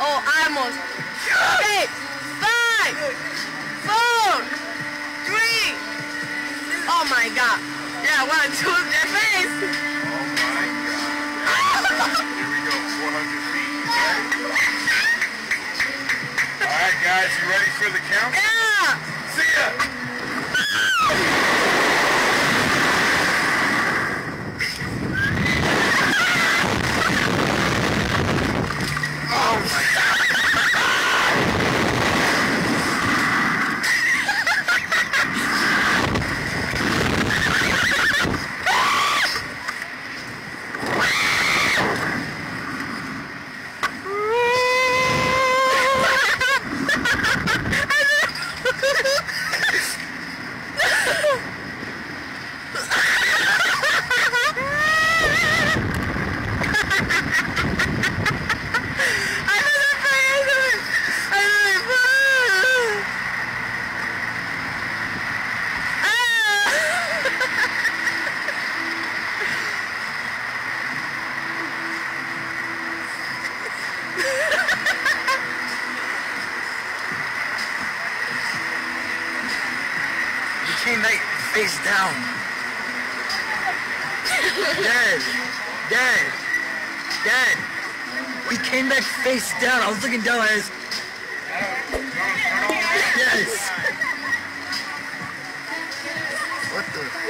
Oh, almost. 6, 5, 4, 3. Oh my God. Yeah, 1, 2, their face. Oh my God. Here we go, 400 feet. All right, guys, you ready for the count? Yeah. See ya. Face down. Dad. We came back face down. I was looking down at his... Yes. What the...